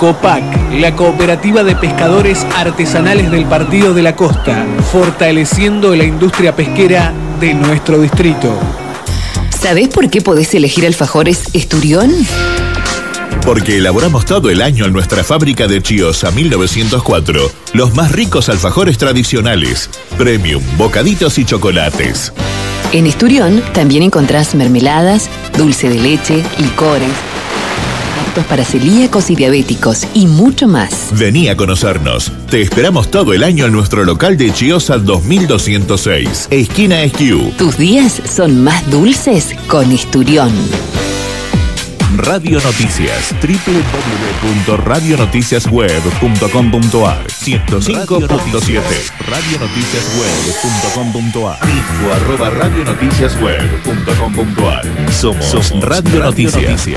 COPAC, la Cooperativa de Pescadores Artesanales del Partido de la Costa, fortaleciendo la industria pesquera de nuestro distrito. ¿Sabés por qué podés elegir alfajores Esturión? Porque elaboramos todo el año en nuestra fábrica de Chiosa 1904 los más ricos alfajores tradicionales, premium, bocaditos y chocolates. En Esturión también encontrás mermeladas, dulce de leche, licores, aptos para celíacos y diabéticos y mucho más. Vení a conocernos. Te esperamos todo el año en nuestro local de Chiosa 2206, esquina Esquiú. Tus días son más dulces con Esturión. Radio Noticias, www.radionoticiasweb.com.ar 105.7 radionoticiasweb.com.ar @radionoticiasweb.com.ar Somos Radio Noticias.